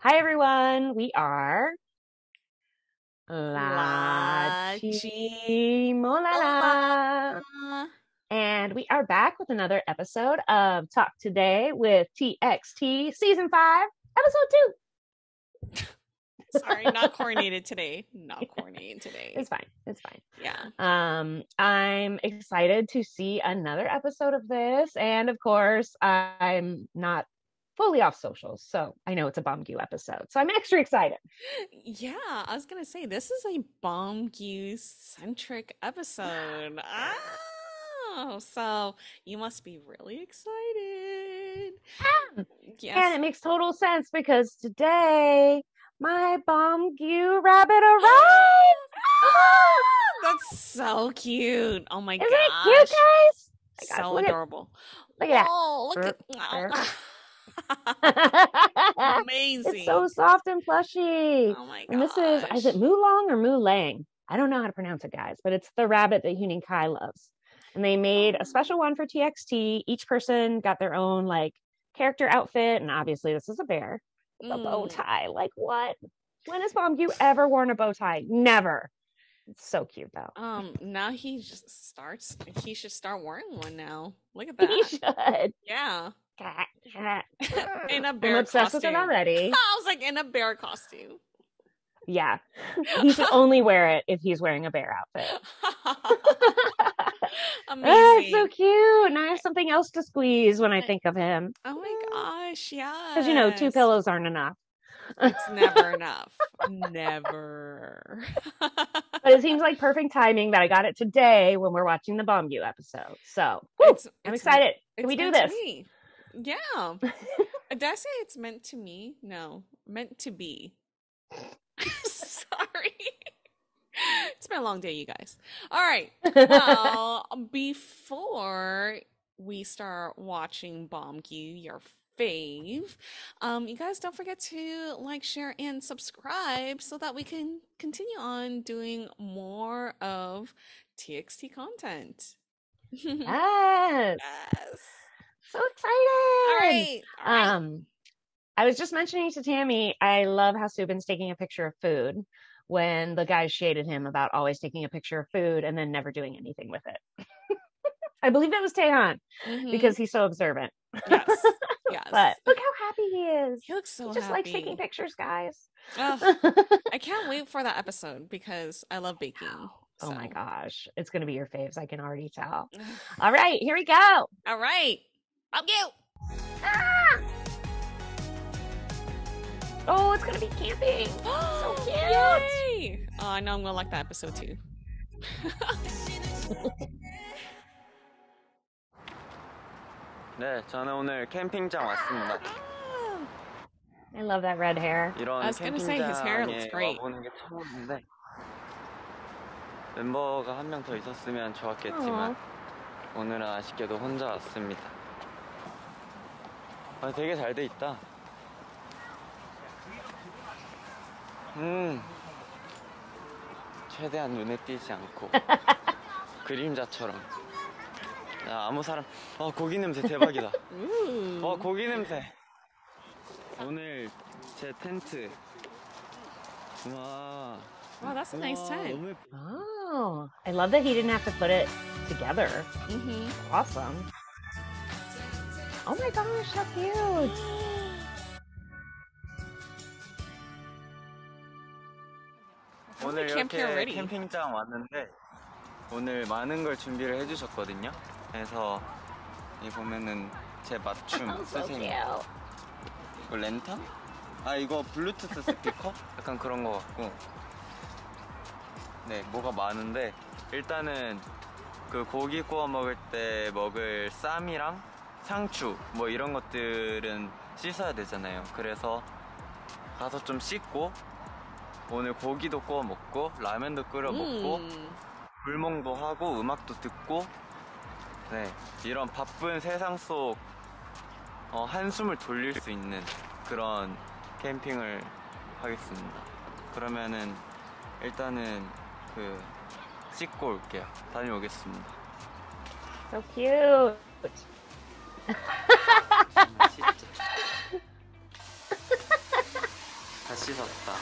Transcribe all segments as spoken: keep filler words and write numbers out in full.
Hi, everyone. We are LaChiMoLaLa. And we are back with another episode of Talk Today with T X T Season five, Episode two. Sorry, not coordinated today. Not coordinated today. It's fine. It's fine. Yeah. Um, I'm excited to see another episode of this. And of course, I'm not fully off socials, so I know it's a Beomgyu episode, so I'm extra excited. Yeah, I was gonna say this is a Beomgyu centric episode. Oh, so you must be really excited. Yeah. Yes. And it makes total sense because today my Beomgyu rabbit arrived. That's so cute. Oh my god, isn't it cute, guys? Oh my so gosh, adorable. At, look at oh, that. Look at. Amazing. It's so soft and plushy. Oh my god. And this is is it Mulong or Mulang? I don't know how to pronounce it, guys, but it's the rabbit that Huening Kai loves. And they made a special one for T X T. Each person got their own like character outfit, and obviously this is a bear with mm. a bow tie. Like what? When has Beomgyu ever worn a bow tie? Never. It's so cute though. Um, now he just starts he should start wearing one now. Look at that. He should. Yeah. In a bear I'm obsessed costume. With it already. I was like, in a bear costume. Yeah, he should only wear it if he's wearing a bear outfit. Amazing. Oh, it's so cute. Now I have something else to squeeze when I think of him. Oh my gosh, yeah. Because you know, two pillows aren't enough. It's never enough. Never. But it seems like perfect timing that I got it today when we're watching the Beomgyu episode. So whew, it's, I'm it's excited. Can we do this? Me. Yeah. Did I say it's meant to me? No. Meant to be. Sorry. It's been a long day, you guys. All right. Well, before we start watching Beomgyu, your fave, um, you guys don't forget to like, share, and subscribe so that we can continue on doing more of T X T content. Yes. Yes. So excited. All right. All right. Um, I was just mentioning to Tammy, I love how Subin's taking a picture of food when the guys shaded him about always taking a picture of food and then never doing anything with it. I believe that was Taehyun mm-hmm. because he's so observant. Yes. Yes. But look how happy he is. He looks so he just happy. Likes taking pictures, guys. Oh, I can't wait for that episode because I love baking. I so. Oh my gosh. It's going to be your faves. I can already tell. All right. Here we go. All right. Beomgyu! Ah! Oh, it's gonna be camping! So cute! Yay! Oh, I know I'm gonna like that episode too. 네, 저는 오늘 캠핑장 왔습니다. I love that red hair. I was gonna say his hair looks great. 멤버가 한 명 더 있었으면 좋았겠지만 오늘은 아쉽게도 혼자 왔습니다. 아, 되게 잘 돼 있다. 음, 최대한 눈에 띄지 않고 그림자처럼. 야, 아무 사람. 어, 고기 냄새 대박이다. 어, 고기 냄새. 오늘 제 텐트. 와. Wow, that's a nice tent. Oh, I love that he didn't have to put it together. Mm-hmm. Awesome. Oh my gosh, how cute! 오늘 이렇게 캠핑장 왔는데 오늘 많은 걸 준비를 해주셨거든요. 그래서 이 보면은 제 맞춤 선생님 이거 랜턴? 아 이거 블루투스 스피커? 약간 그런 거 같고. 네, 뭐가 많은데 일단은 그 고기 구워 먹을 때 먹을 쌈이랑. 상추 뭐 이런 것들은 씻어야 되잖아요. 그래서 가서 좀 씻고 오늘 고기도 구워 먹고 라면도 끓여 먹고 불멍도 하고 음악도 듣고 네 이런 바쁜 세상 속 어, 한숨을 돌릴 수 있는 그런 캠핑을 하겠습니다. 그러면은 일단은 그 씻고 올게요. 다녀오겠습니다. So cute. 찢었다.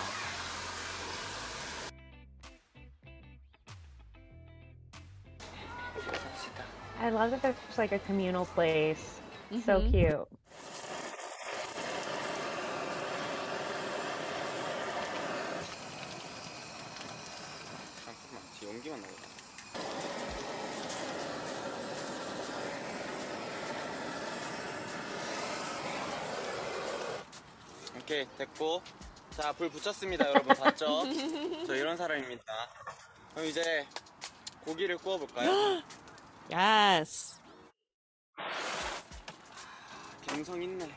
I love that there's just like a communal place. Mm-hmm. So cute. 잠깐만, 지금 연기만 나오네. 오케이, 됐고. 자, 불 붙였습니다, 여러분. 봤죠? 저 이런 사람입니다. 그럼 이제 고기를 구워볼까요? Yes. 감성 있네.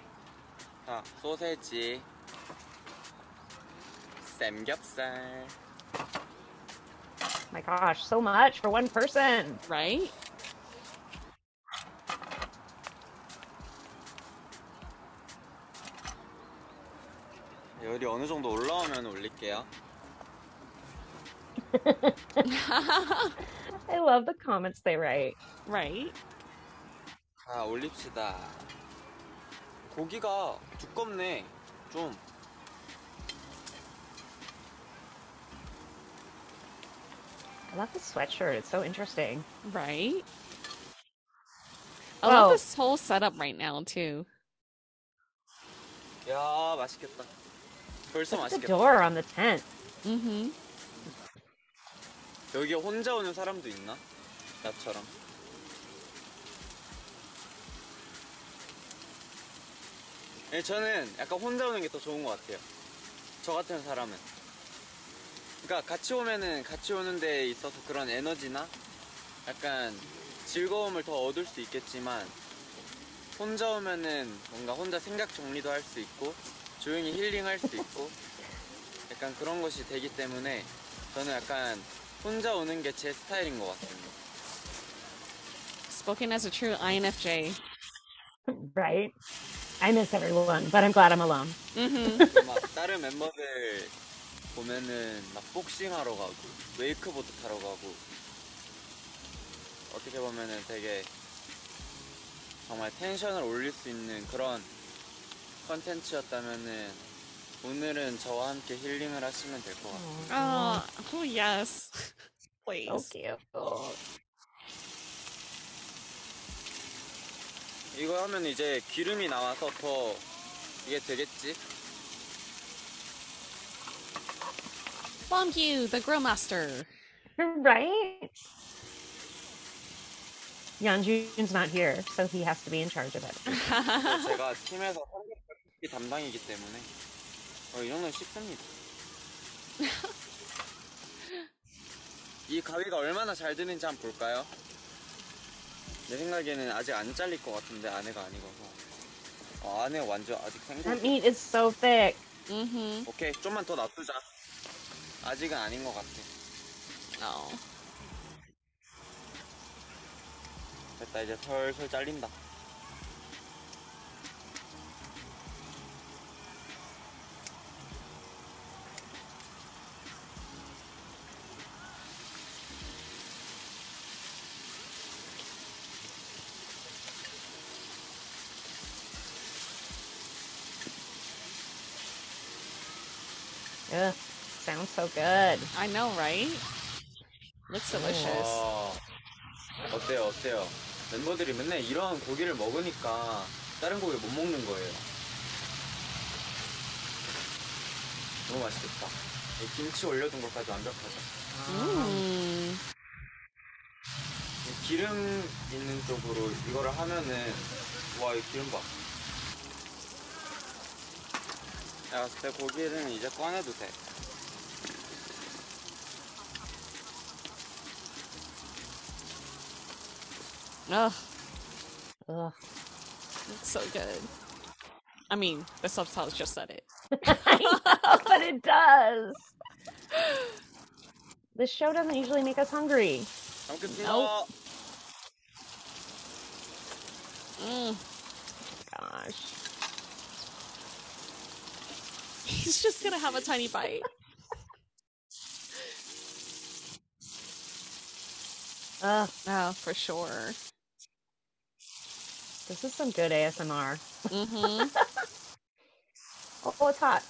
자, 소세지, 삼겹살. My gosh, so much for one person, right? 열이 어느 정도 올라오면 올릴게요. I love the comments they write. Right? 자, 올립시다. 고기가 두껍네. 좀. I love this sweatshirt. It's so interesting. Right? I wow. love this whole setup right now, too. 야, 맛있겠다. 벌써 Look at the 맛있겠다. door on the tent. Mm-hmm. 여기 혼자 오는 사람도 있나? 나처럼. 네, 저는 약간 혼자 오는 게 더 좋은 것 같아요. 저 같은 사람은. 그러니까 같이 오면은 같이 오는 데 있어서 그런 에너지나 약간 즐거움을 더 얻을 수 있겠지만 혼자 오면은 뭔가 혼자 생각 정리도 할 수 있고 조용히 힐링할 수 있고 약간 그런 것이 되기 때문에 저는 약간 혼자 오는 게 제 스타일인 것 같아요. Spoken as a true I N F J. Right? I miss everyone, but I'm glad I'm alone. Mm-hmm. 막 다른 멤버들 보면은 막 복싱하러 가고 웨이크보드 타러 가고 어떻게 보면은 되게 정말 텐션을 올릴 수 있는 그런 콘텐츠였다면은 오늘은 저와 함께 힐링을 하시면 될 것 같아요. Oh, oh yes, please. Okay. Oh. 이거 하면 이제 기름이 나와서 더 이게 되겠지? Beomgyu, the grill master. Right? Yeonjun's not here, so he has to be in charge of it. 제가 팀에서 삼겹살이 담당이기 때문에. 어, 이런 건 쉽습니다. 이 가위가 얼마나 잘 드는지 한번 볼까요? 내 생각에는 아직 안 잘릴 것 같은데 안에가 안 익어서. 어, 안에 완전 아직 생고. That meat is so thick. Mm-hmm. 오케이, 좀만 더 놔두자. 아직은 아닌 것 같아. 어. Oh. 됐다, 이제 슬슬 잘린다. Ugh, sounds so good. I know, right? Looks delicious. 와, 어때요, 어때요? 멤버들이 맨날 이런 고기를 먹으니까 다른 고기를 못 먹는 거예요. 너무 맛있겠다. 이 김치 올려둔 것까지 완벽하죠. 음. 기름 있는 쪽으로 이거를 하면은 와, 이 기름 봐. 야, 내 고기는 이제 꺼내도 돼. Ugh. Ugh. It's so good. I mean, the subtitles just said it. I know, but it does. This show doesn't usually make us hungry. Nope. Mm. Gosh. He's just gonna have a tiny bite. Uh, oh, for sure. This is some good A S M R. Mm-hmm. Oh, oh, it's hot.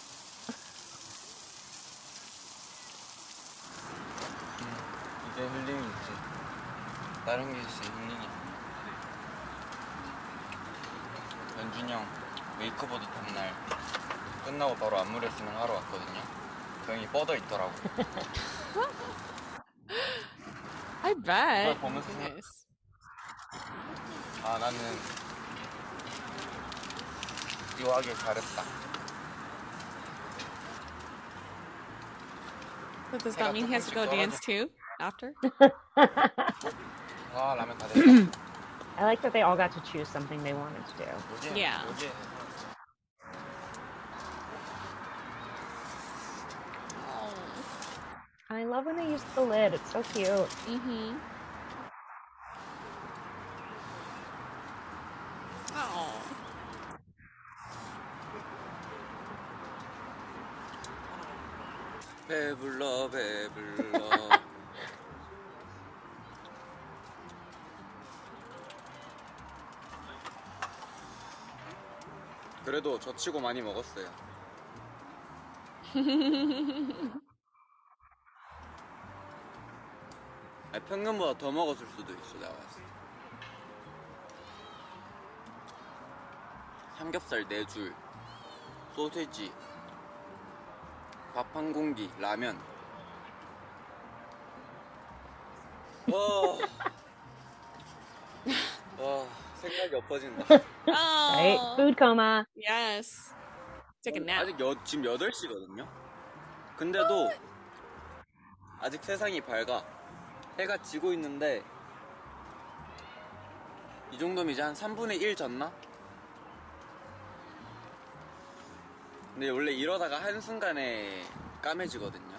다른 게 있어, 윤준이. 연준이 형 메이크업보드 전날 끝나고 바로 안무 레슨을 하러 왔거든요. 그 형이 뻗어 있더라고. I bet. 그걸 보면서 nice. 아 나는 이거 하길 잘했다. But does that mean he has to go dance too after? 와 라면 다 됐다. I like that they all got to choose something they wanted to do. Yeah. Oh. I love when they use the lid. It's so cute. Mm-hmm. Oh. 배불러, 배불러. 그래도 저치고 많이 먹었어요. 아니, 평균보다 더 먹었을 수도 있어. 내가 봤을 때. 삼겹살 네 줄, 소세지, 밥 한 공기, 라면. 와, 와, 생각이 엎어진다. Oh. Right? Food coma. Yes. Take a nap. 아직 여, 지금 여덟 시거든요. 근데도 What? 아직 세상이 밝아. 해가 지고 있는데 이 정도면 이제 한 삼분의 일 졌나? 근데 원래 이러다가 한순간에 까매지거든요.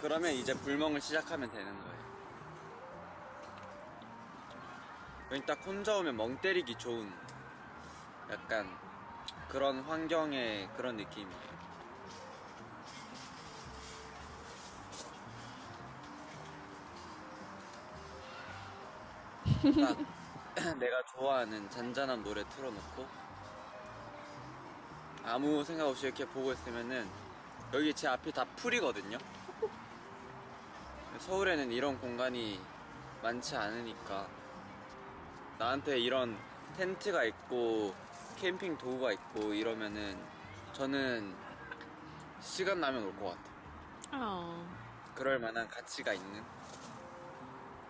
그러면 이제 불멍을 시작하면 되는 거예요. 여기 딱 혼자 오면 멍 때리기 좋은 약간 그런 환경의 그런 느낌이에요. 딱 내가 좋아하는 잔잔한 노래 틀어놓고 아무 생각 없이 이렇게 보고 있으면은 여기 제 앞이 다 풀이거든요. 서울에는 이런 공간이 많지 않으니까 나한테 이런 텐트가 있고 캠핑 도구가 있고 이러면은 저는 시간 나면 올 것 같아. Oh. 그럴 만한 가치가 있는.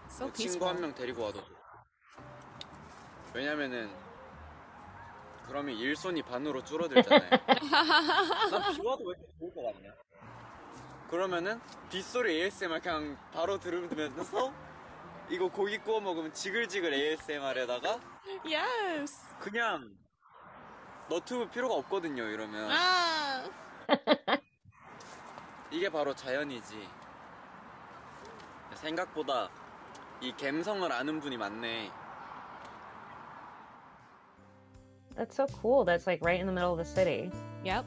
So 뭐 친구 한 명 데리고 와도. 왜냐면은 그러면 일손이 반으로 줄어들잖아요. 난 비 와도 왜 이렇게 좋을 것 같냐. 그러면은 빗소리 에이에스엠알 그냥 바로 들으면서 이거 고기 구워 먹으면 지글지글 에이에스엠알에다가 yes. 그냥 너튜브 필요가 없거든요 이러면. 아. 이게 바로 자연이지. 생각보다 이 감성을 아는 분이 많네. That's so cool. That's like right in the middle of the city. Yep.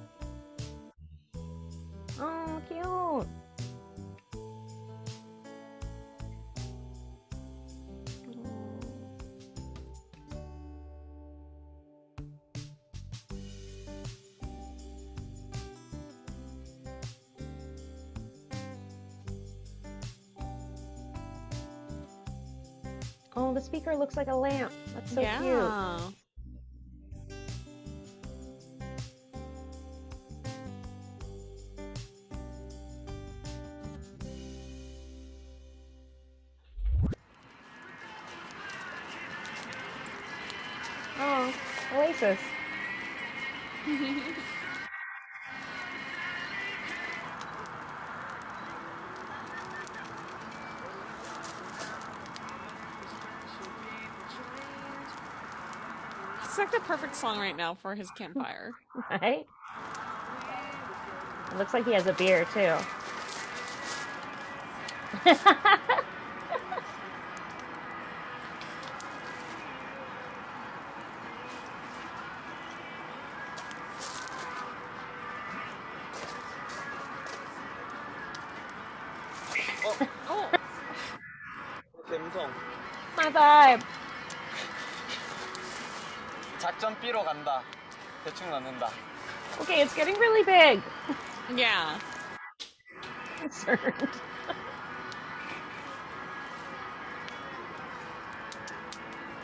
Oh, cute. Oh, the speaker looks like a lamp. That's so yeah. cute. Oh, Oasis. It's like the perfect song right now for his campfire. Right? It looks like he has a beer, too. Oh. Oh. My vibe. Okay, it's getting really big. Yeah. Concerned.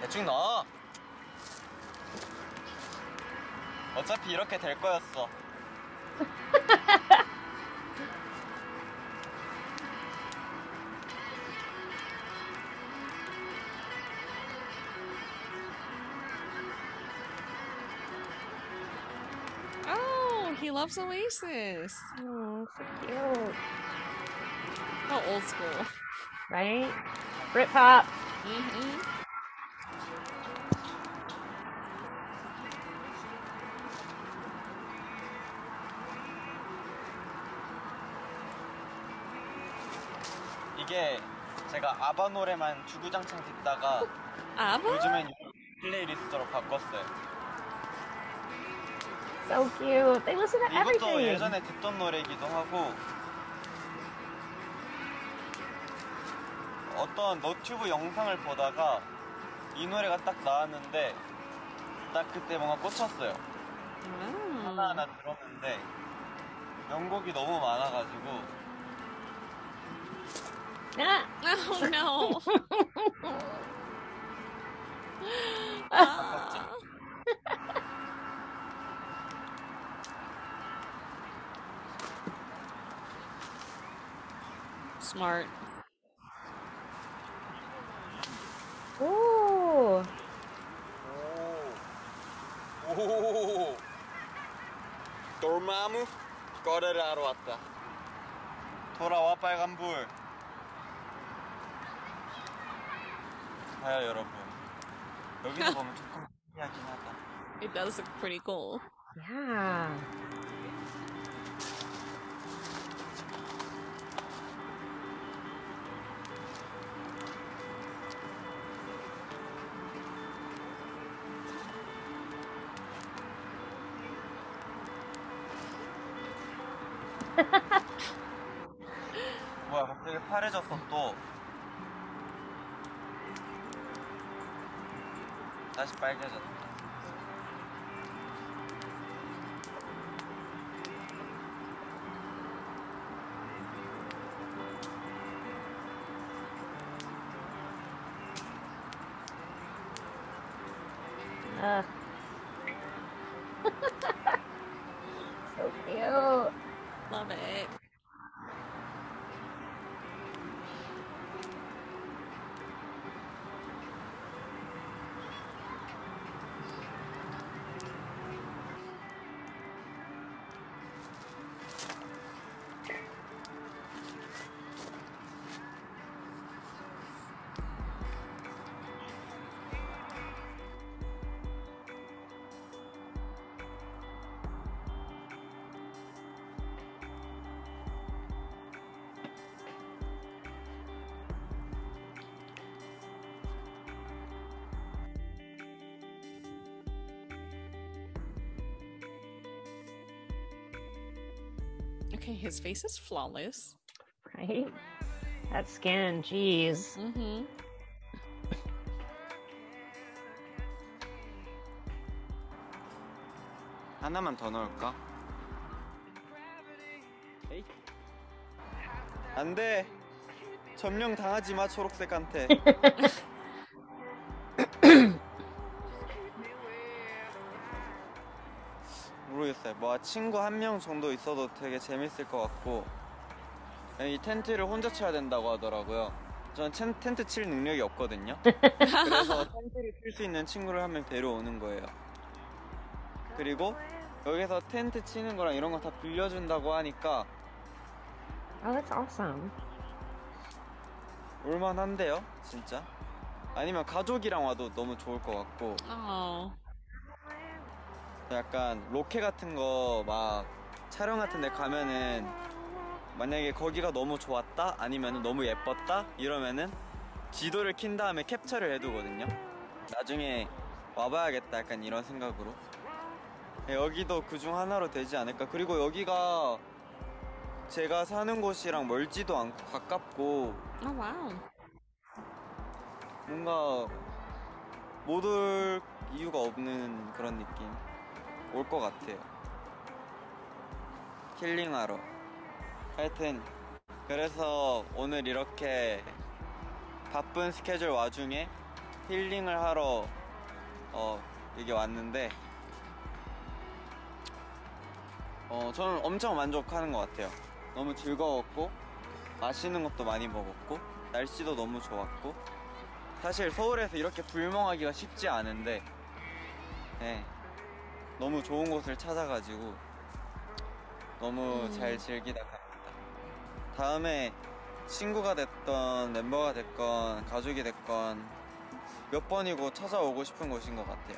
대충 넣어. 어차피 이렇게 될 거였어. Oh, he loves Oasis. Oh, so cute. How old school. Right? Britpop. Mm-hmm. 이게 제가 아바 노래만 주구장창 듣다가 아바? 요즘엔 플레이리스트로 바꿨어요. So cute. They listen to everything. 이것도 예전에 듣던 노래이기도 하고 어떤 너튜브 영상을 보다가 이 노래가 딱 나왔는데 딱 그때 뭔가 꽂혔어요. 음. 하나하나 들었는데 명곡이 너무 많아가지고 Oh no! uh. Smart. Ooh. Oh. Oh. 돌마무 거래를 하러 왔다. 돌아와 빨간 불. It does look pretty cool. Yeah. 뭐야, 갑자기 파래졌어 또. 다시 빨개졌다. 아. So cute. Love it. Okay, his face is flawless. Right? That skin, jeez. Mm-hmm. 하나만 더 넣을까? 에이. 안 돼. 점령 당하지 마, 초록색한테. 뭐 친구 한 명 정도 있어도 되게 재밌을 것 같고 이 텐트를 혼자 쳐야 된다고 하더라고요. 저는 텐, 텐트 칠 능력이 없거든요. 그래서 텐트를 칠 수 있는 친구를 한 명 데려오는 거예요. 그리고 여기서 텐트 치는 거랑 이런 거 다 빌려준다고 하니까 Oh, that's awesome. 올만한데요, 진짜. 아니면 가족이랑 와도 너무 좋을 것 같고 oh. 약간 로케 같은 거 막 촬영 같은 데 가면은 만약에 거기가 너무 좋았다 아니면 너무 예뻤다 이러면은 지도를 킨 다음에 캡처를 해두거든요. 나중에 와봐야겠다 약간 이런 생각으로. 여기도 그중 하나로 되지 않을까. 그리고 여기가 제가 사는 곳이랑 멀지도 않고 가깝고 oh, wow. 뭔가 못 올 이유가 없는 그런 느낌. 올 것 같아요. 힐링하러. 하여튼 그래서 오늘 이렇게 바쁜 스케줄 와중에 힐링을 하러 어, 여기 왔는데 어, 저는 엄청 만족하는 것 같아요. 너무 즐거웠고 맛있는 것도 많이 먹었고 날씨도 너무 좋았고 사실 서울에서 이렇게 불멍하기가 쉽지 않은데 네, 너무 좋은 곳을 찾아가지고 너무 음. 잘 즐기다 갑니다. 다음에 친구가 됐던 멤버가 됐건 가족이 됐건 몇 번이고 찾아오고 싶은 곳인 것 같아요.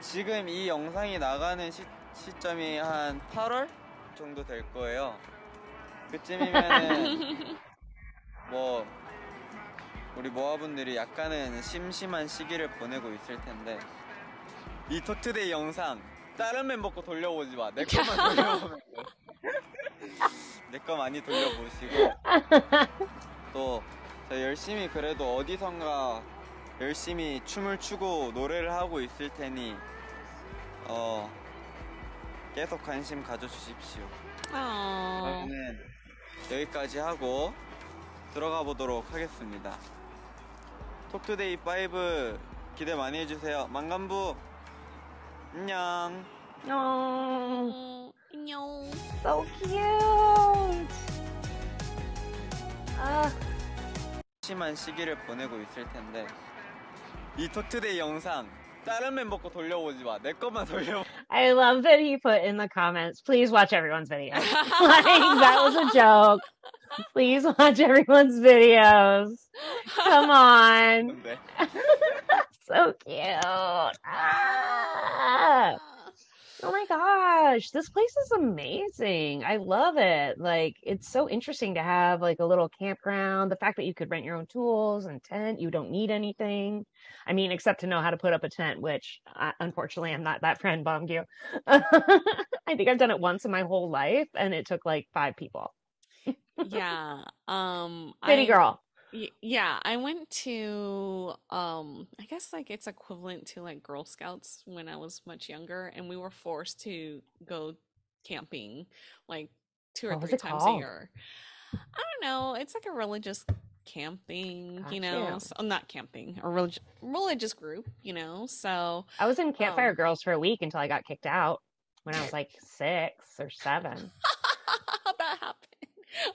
지금 이 영상이 나가는 시, 시점이 한 팔월 정도 될 거예요. 그쯤이면은 뭐 우리 모아분들이 약간은 심심한 시기를 보내고 있을 텐데 이 톡투데이 영상 다른 멤버 거 돌려보지 마. 내 거만 돌려보면 돼. 내 거 많이 돌려보시고 또 제가 열심히 그래도 어디선가 열심히 춤을 추고 노래를 하고 있을 테니 어 계속 관심 가져주십시오. 저희는 여기까지 하고 들어가 보도록 하겠습니다. 톡투데이 파이브 기대 많이 해주세요. 만감부 안녕. 안녕. 안녕. So cute. 아. 심한 시기를 보내고 있을 텐데 이 톡투데이 영상 다른 멤버 거 돌려보지 마. 내 것만 돌려. I love that he put in the comments. Please watch everyone's video. Like that was a joke. Please watch everyone's videos. Come on. So cute. Ah! Oh my gosh, this place is amazing. I love it. Like, it's so interesting to have like a little campground. The fact that you could rent your own tools and tent, you don't need anything. I mean, except to know how to put up a tent, which uh, unfortunately I'm not that friend, Beomgyu. I think I've done it once in my whole life and it took like five people. Yeah. Um, Pretty I, girl. Y- yeah. I went to, um, I guess like it's equivalent to like Girl Scouts when I was much younger, and we were forced to go camping like two or what three times called? a year. I don't know. It's like a religious camping, Got you know, you. So, not camping, a relig- religious group, you know, so. I was in Campfire um, Girls for a week until I got kicked out when I was like six or seven. That happened.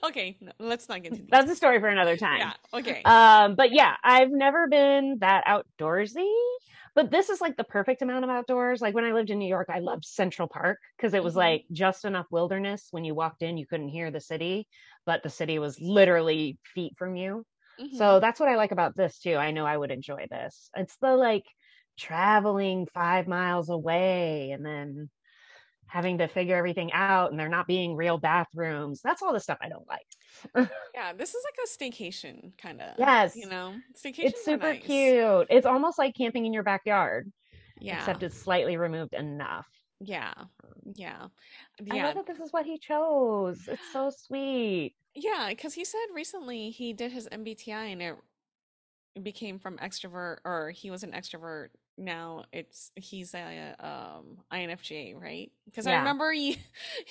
Okay, no, let's not get into that's a story for another time. Yeah, okay. Um, but yeah, I've never been that outdoorsy, but this is like the perfect amount of outdoors. Like when I lived in New York, I loved Central Park because it was like just enough wilderness. When you walked in, you couldn't hear the city, but the city was literally feet from you. Mm-hmm. So that's what I like about this too. I know I would enjoy this. It's the like traveling five miles away and then having to figure everything out and there not being real bathrooms. That's all the stuff I don't like. Yeah, this is like a staycation kind of. Yes. You know, staycation. It's super nice. Cute. It's almost like camping in your backyard. Yeah. Except it's slightly removed enough. Yeah. Yeah. Yeah. I love that this is what he chose. It's so sweet. Yeah, because he said recently he did his M B T I and it became from extrovert, or he was an extrovert. Now it's he's a um I N F J, right? Because yeah. I remember you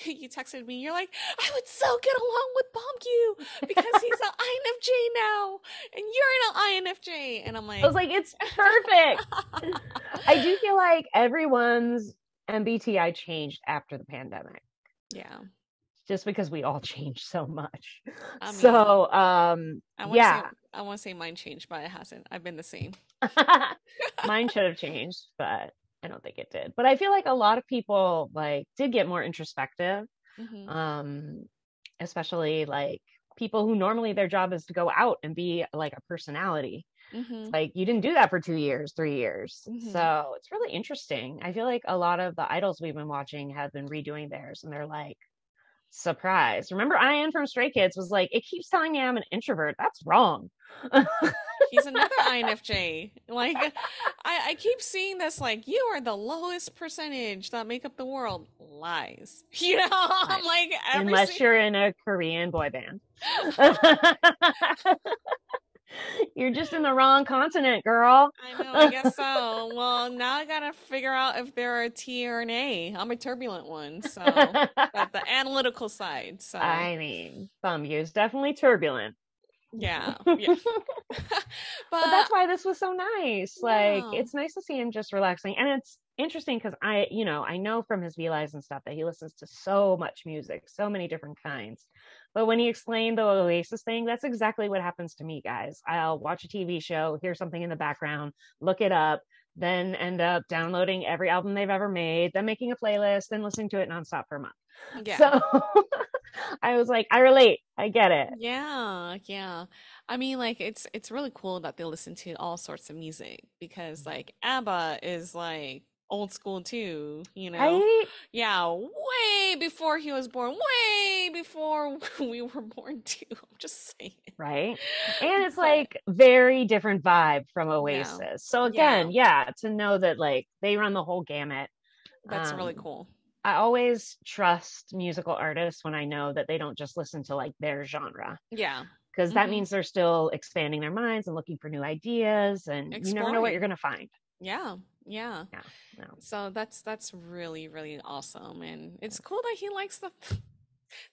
you texted me, you're like, I would so get along with Beomgyu because he's an I N F J now and you're an I N F J, and I'm like, I was like, it's perfect. I do feel like everyone's M B T I changed after the pandemic. Yeah, just because we all changed so much. I mean, so um I want yeah to say, I want to say mine changed, but it hasn't. I've been the same. Mine should have changed, but I don't think it did. But I feel like a lot of people like did get more introspective. Mm-hmm. Um, especially like people who normally their job is to go out and be like a personality. Mm-hmm. Like you didn't do that for two years, three years. Mm-hmm. So it's really interesting. I feel like a lot of the idols we've been watching have been redoing theirs and they're like, surprise. Remember Ian from Stray Kids was like, it keeps telling me I'm an introvert. That's wrong. He's another I N F J. Like, I, I keep seeing this, like, you are the lowest percentage that make up the world. Lies. You know, I'm like, every unless se- you're in a Korean boy band. You're just in the wrong continent, girl. I know, I guess so. Well, now I gotta figure out if they're a T or an A. I'm a turbulent one, so but the analytical side. So I mean, Beomgyu is definitely turbulent. Yeah, yeah. but, but that's why this was so nice. Like, yeah. It's nice to see him just relaxing, and it's interesting because I, you know, I know from his V-Lives and stuff that he listens to so much music, so many different kinds. But when he explained the Oasis thing, that's exactly what happens to me, guys. I'll watch a T V show, hear something in the background, look it up, then end up downloading every album they've ever made, then making a playlist, then listening to it nonstop for a month. Yeah. So I was like, I relate. I get it. Yeah. Yeah. I mean, like, it's it's really cool that they listen to all sorts of music because, like, ABBA is, like, old school too, you know? I... Yeah. Way before he was born. Way before we were born too. I'm just saying. Right? And it's, but... like, very different vibe from Oasis. Yeah. So, again, yeah. yeah, to know that, like, they run the whole gamut. That's um, really cool. I always trust musical artists when I know that they don't just listen to, like, their genre. Yeah. Because that mm-hmm. means they're still expanding their minds and looking for new ideas, and Exploring. You never know what you're going to find. Yeah. Yeah. yeah no. So that's, that's really, really awesome. And it's cool that he likes the,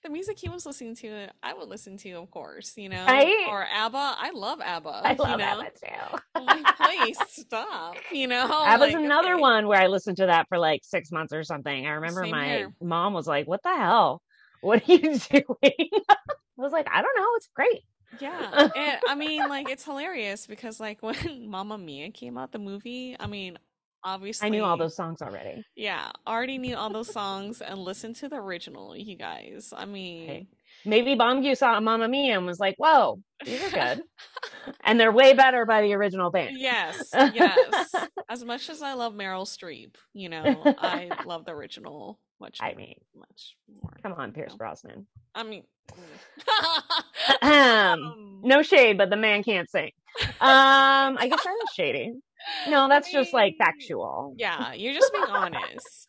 the music he was listening to. I would listen to, of course, you know, I, or ABBA. I love ABBA. I love you know? ABBA too. I'm like, please stop, you know. ABBA's like, another okay. one where I listened to that for like six months or something. I remember Same my here. mom was like, what the hell? What are you doing? I was like, I don't know. It's great. Yeah. And I mean, like, it's hilarious because, like, when Mamma Mia came out, the movie, I mean, obviously I knew all those songs already. Yeah, already knew all those songs and listened to the original, you guys. I mean, hey, maybe Beomgyu saw Mamma Mia and was like, whoa, these are good. And they're way better by the original band. Yes, yes. As much as I love Meryl Streep, you know, I love the original much I mean much more. Come on, Pierce Brosnan. I mean um, no shade, but the man can't sing. Um I guess I was shady. No, that's I mean, just like factual. Yeah, you're just being honest.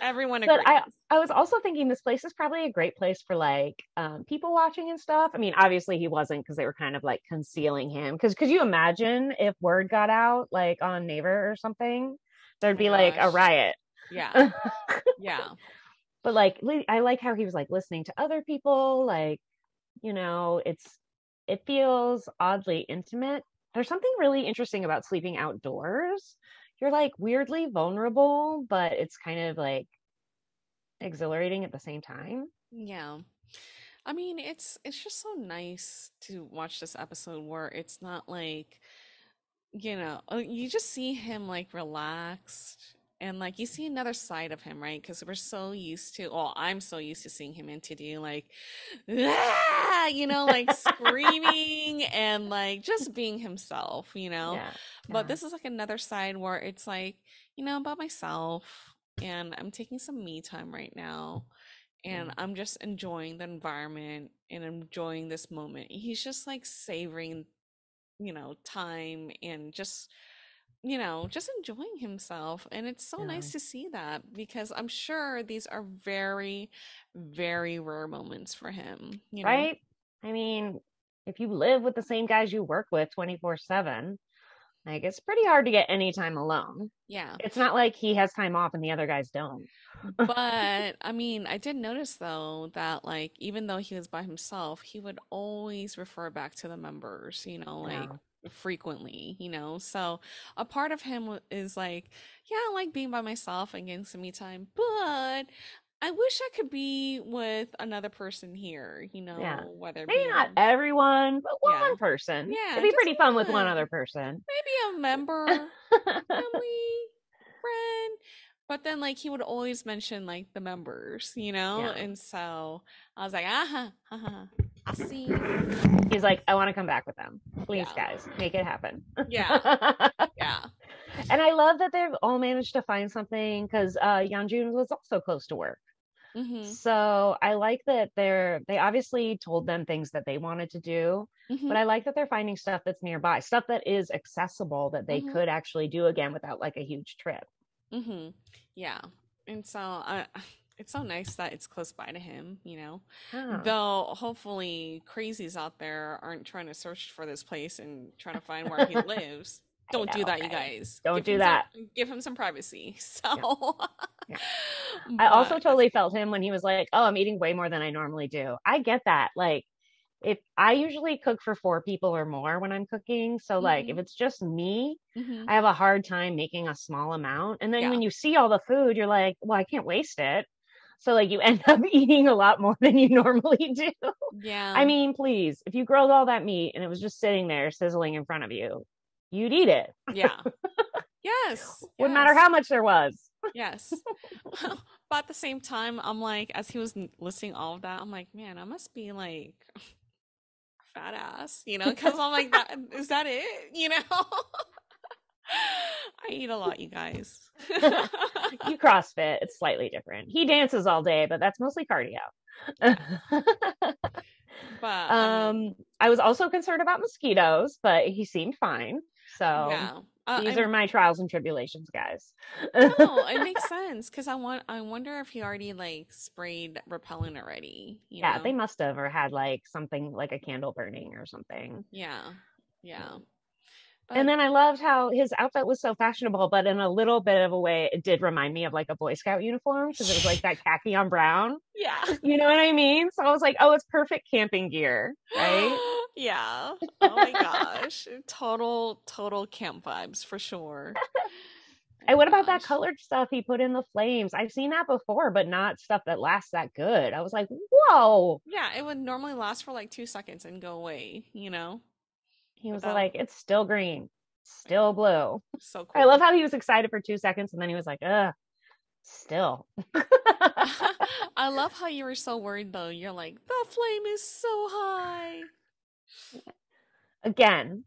Everyone agrees. But I, I was also thinking this place is probably a great place for like um, people watching and stuff. I mean, obviously he wasn't because they were kind of like concealing him. Because could you imagine if word got out like on Naver or something? There'd oh be gosh. like a riot. Yeah. Yeah. But like, I like how he was like listening to other people. Like, you know, it's it feels oddly intimate. There's something really interesting about sleeping outdoors. You're like weirdly vulnerable, but it's kind of like exhilarating at the same time. Yeah. I mean, it's it's just so nice to watch this episode where it's not like, you know, you just see him like relaxed and like you see another side of him, right? Because we're so used to, well, I'm so used to seeing him in T D like, ah! You know, like screaming and like just being himself, you know? Yeah, yeah. But this is like another side where it's like, you know, about myself and I'm taking some me time right now and mm. I'm just enjoying the environment and enjoying this moment. He's just like savoring, you know, time and just, you know, just enjoying himself. And it's so yeah. nice to see that because I'm sure these are very, very rare moments for him. You know? Right? I mean, if you live with the same guys you work with twenty-four seven, like it's pretty hard to get any time alone. Yeah. It's not like he has time off and the other guys don't. But I mean, I did notice though that like, even though he was by himself, he would always refer back to the members, you know, like yeah. frequently, you know. So a part of him is like, yeah, I like being by myself and getting some me time, but I wish I could be with another person here, you know. Yeah. Whether maybe being... not everyone, but one yeah. person. Yeah, it'd be pretty fun one. with one other person, maybe a member, family, friend. But then like he would always mention like the members, you know. Yeah. And so I was like, aha, aha. I see. He's like, I want to come back with them. Please, yeah. guys, make it happen. Yeah. Yeah. And I love that they've all managed to find something because uh, Yeonjun was also close to work. Mm-hmm. So I like that they're, they obviously told them things that they wanted to do, mm-hmm. but I like that they're finding stuff that's nearby, stuff that is accessible that they mm-hmm. could actually do again without like a huge trip. Mm-hmm. Yeah. And so I, uh, it's so nice that it's close by to him, you know. Huh. Though hopefully crazies out there aren't trying to search for this place and trying to find where he lives. Don't know, do that, right? You guys. Don't give do that. Some, give him some privacy. So yeah. Yeah. But I also totally felt him when he was like, oh, I'm eating way more than I normally do. I get that. Like, if I usually cook for four people or more when I'm cooking. So mm-hmm. like if it's just me, mm-hmm. I have a hard time making a small amount. And then yeah. when you see all the food, you're like, well, I can't waste it. So like you end up eating a lot more than you normally do. Yeah. I mean, please, if you grilled all that meat and it was just sitting there sizzling in front of you, you'd eat it. Yeah. Yes. Wouldn't yes. matter how much there was. Yes. But at the same time, I'm like, as he was listing all of that, I'm like, man, I must be like fat ass, you know, because I'm like, that, is that it? You know, I eat a lot, you guys. You CrossFit. It's slightly different. He dances all day, but that's mostly cardio. Yeah. But, um, um, I was also concerned about mosquitoes, but he seemed fine. So yeah. Uh, These I'm, are my trials and tribulations, guys. No, it makes sense because I want. I wonder if he already like sprayed repellent already. You yeah, know? They must have, or had like something like a candle burning or something. Yeah, yeah. But, and then I loved how his outfit was so fashionable, but in a little bit of a way, it did remind me of like a Boy Scout uniform because it was like that khaki on brown. Yeah, you know what I mean. So I was like, oh, it's perfect camping gear, right? Yeah. Oh my gosh. Total, total camp vibes for sure. And what about that colored stuff he put in the flames? I've seen that before, but not stuff that lasts that good. I was like, whoa. Yeah, it would normally last for like two seconds and go away, you know? He was Without... like, it's still green, still blue. So cool. I love how he was excited for two seconds and then he was like, ugh, still. I love how you were so worried though. You're like, the flame is so high. Again,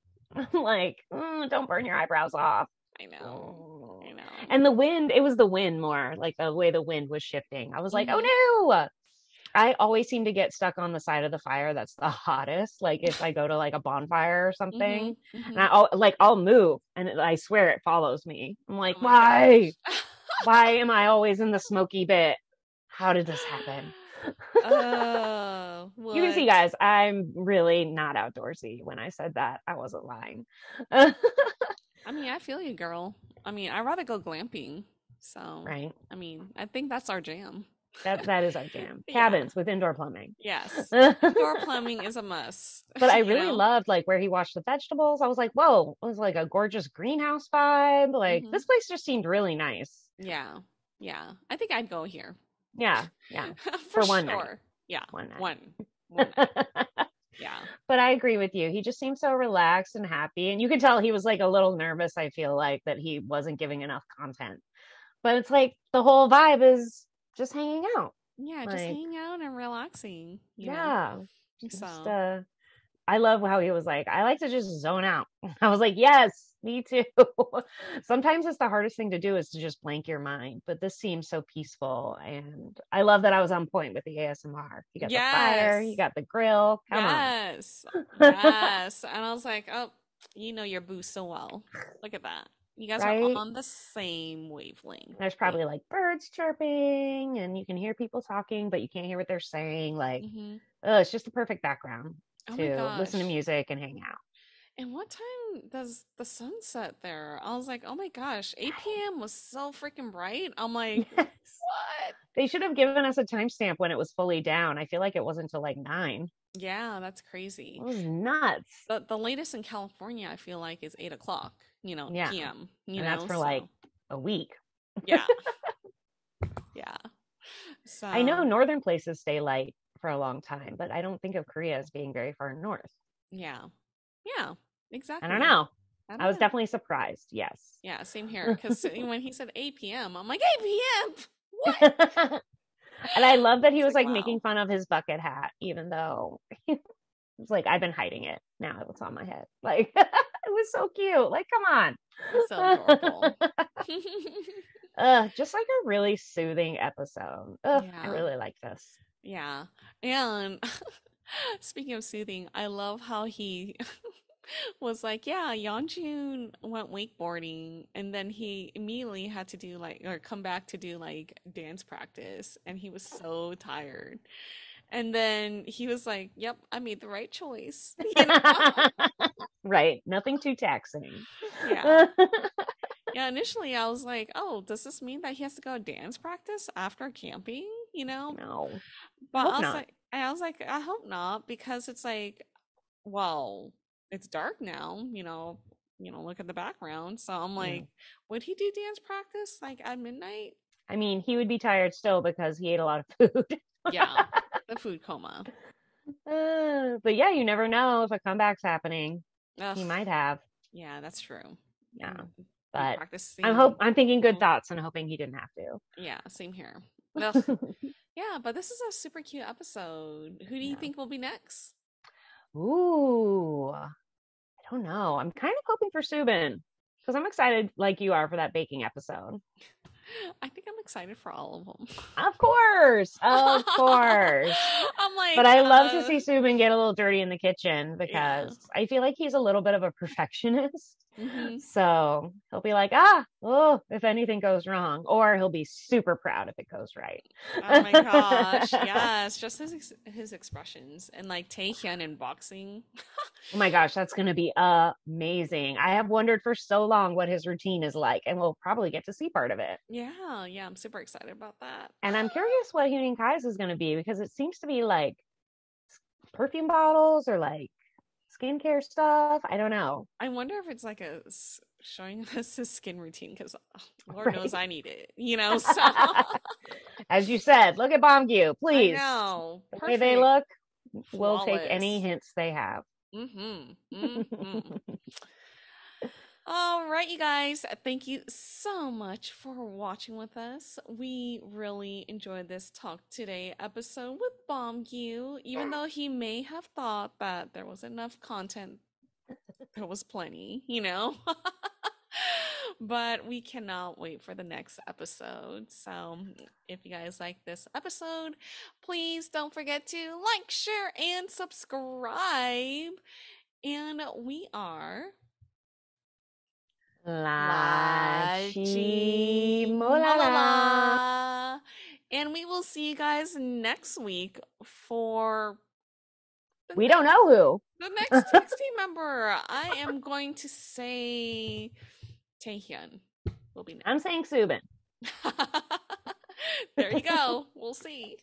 like mm, don't burn your eyebrows off. I know. I know. And the wind, it was the wind more, like the way the wind was shifting. I was like, mm-hmm. oh no. I always seem to get stuck on the side of the fire that's the hottest. Like if I go to like a bonfire or something, mm-hmm. Mm-hmm. and I'll like I'll move, and it, I swear it follows me. I'm like, oh why? Why am I always in the smoky bit? How did this happen? Oh, what? You can see, guys, I'm really not outdoorsy. When I said that, I wasn't lying. I mean, I feel you, girl. I mean, I'd rather go glamping. So, right. I mean, I think that's our jam. That that is our jam. Cabins yeah. with indoor plumbing. Yes, indoor plumbing is a must. But I really know? loved like where he washed the vegetables. I was like, whoa, it was like a gorgeous greenhouse vibe. Like mm-hmm. this place just seemed really nice. Yeah, yeah. I think I'd go here. Yeah, yeah. For, For one sure. night. Yeah, one night. One. one night. Yeah. But I agree with you. He just seemed so relaxed and happy. And you could tell he was like a little nervous, I feel like, that he wasn't giving enough content. But it's like the whole vibe is just hanging out. Yeah, like, just hanging out and relaxing. You yeah. know? Just, so. uh, I love how he was like, I like to just zone out. I was like, yes, me too. Sometimes it's the hardest thing to do is to just blank your mind, but this seems so peaceful. And I love that I was on point with the A S M R. You got yes. the fire, you got the grill. Come yes. on. Yes. And I was like, oh, you know your boo so well. Look at that. You guys right? are on the same wavelength. There's probably like birds chirping and you can hear people talking, but you can't hear what they're saying. Like, mm-hmm. oh, it's just the perfect background. Oh to listen to music and hang out. And what time does the sun set there? I was like, oh my gosh, eight p.m. was so freaking bright. I'm like, yes. what? They should have given us a timestamp when it was fully down. I feel like it wasn't until like nine. Yeah, that's crazy. It was nuts. The, the latest in California, I feel like, is eight o'clock, you know, yeah. p m. You and know, that's for so. like a week. Yeah. yeah. So I know northern places stay light for a long time, but I don't think of Korea as being very far north. Yeah. Yeah, exactly. I don't know. I, don't I was know. definitely surprised. Yes. Yeah, same here. Because when he said eight p.m., I'm like, eight p.m. What? And I love that he was like, like wow. making fun of his bucket hat, even though he was like, I've been hiding it. Now it's on my head. Like, it was so cute. Like, come on. It's so adorable. uh, just like a really soothing episode. Ugh, yeah. I really like this. Yeah. And speaking of soothing, I love how he was like, yeah, Yeonjun went wakeboarding and then he immediately had to do like, or come back to do like dance practice. And he was so tired. And then he was like, yep, I made the right choice. You know? Right. Nothing too taxing. Yeah. Yeah. Initially I was like, oh, does this mean that he has to go dance practice after camping? You know, no, but I was like, And I was like, I hope not, because it's like, well, it's dark now, you know, you know, look at the background. So I'm like, yeah. would he do dance practice like at midnight? I mean, he would be tired still because he ate a lot of food. Yeah, the food coma. Uh, but yeah, you never know if a comeback's happening. Ugh. He might have. Yeah, that's true. Yeah, but I'm hope I'm thinking good thoughts and hoping he didn't have to. Yeah, same here. Yeah, but this is a super cute episode. Who do you yeah. think will be next? Ooh, I don't know. I'm kind of hoping for Subin because I'm excited, like you are, for that baking episode. I think I'm excited for all of them. Of course, of course. I'm like, but I uh, love to see Subin get a little dirty in the kitchen because yeah. I feel like he's a little bit of a perfectionist. Mm-hmm. So he'll be like, ah, oh, if anything goes wrong, or he'll be super proud if it goes right. Oh my gosh, yes, just his ex- his expressions and like Taehyun in boxing. Oh my gosh, that's gonna be amazing. I have wondered for so long what his routine is like, and we'll probably get to see part of it. Yeah, yeah, I'm super excited about that. And I'm curious what Huening Kai's is gonna be because it seems to be like perfume bottles or like skincare stuff. I don't know. I wonder if it's like a showing us his skin routine because Lord right. knows I need it, you know. So as you said, look at Beomgyu, please. I know. The way they look, Flawless. We'll take any hints they have. Mm-hmm. Mm-hmm. All right, you guys, thank you so much for watching with us. We really enjoyed this Talk Today episode with Beomgyu, even though he may have thought that there was enough content. There was plenty, you know. But we cannot wait for the next episode. So if you guys like this episode, please don't forget to like, share, and subscribe. And we are... LaChiMoLaLa. And we will see you guys next week for we next, don't know who the next text team member. I am going to say Taehyun will be next. I'm saying Subin. There you go. We'll see.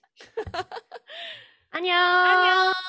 Annyeong. Annyeong.